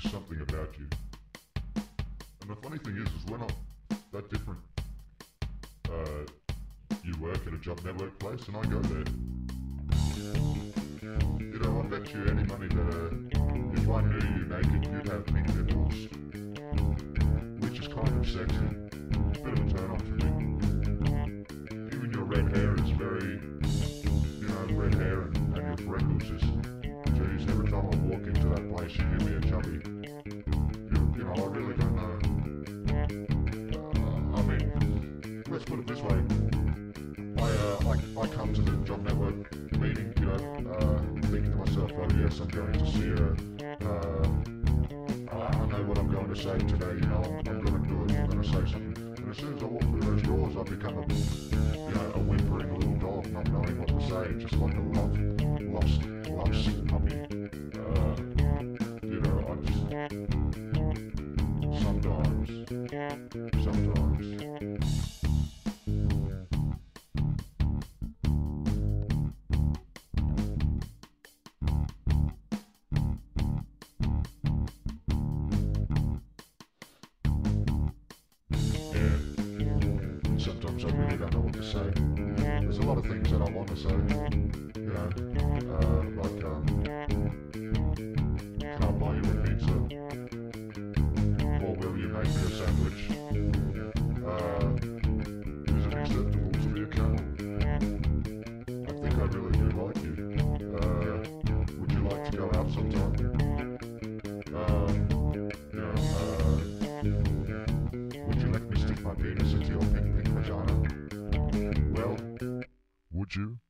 just something about you. And the funny thing is we're not that different. You work at a job network place and I go there. You know, I bet you any money that if I knew you naked, you'd have pink nipples. Which is kind of sexy. It's a bit of a turn off for me. Even your red hair is very, you know, red hair and your freckles is, geez, every time I walk into that place you give me a chubby. You know, I really don't know. I mean, let's put it this way. I come to the job network meeting, you know, thinking to myself, oh yes, I'm going to see her, I know what I'm going to say today, you know, I'm going to do it, I'm going to say something. And as soon as I walk through those doors, I become a, you know, a whimpering little dog, not knowing what to say, just like a lovesick puppy. You know, I just, sometimes. Sometimes I really don't know what to say. There's a lot of things that I want to say, you know, like, can I buy you a pizza? Or will you make me a sandwich? Is it acceptable to be a camel? I think I really do like you. Would you like to go out sometime? You know, would you let me stick my penis into your pink vagina? Well, would you?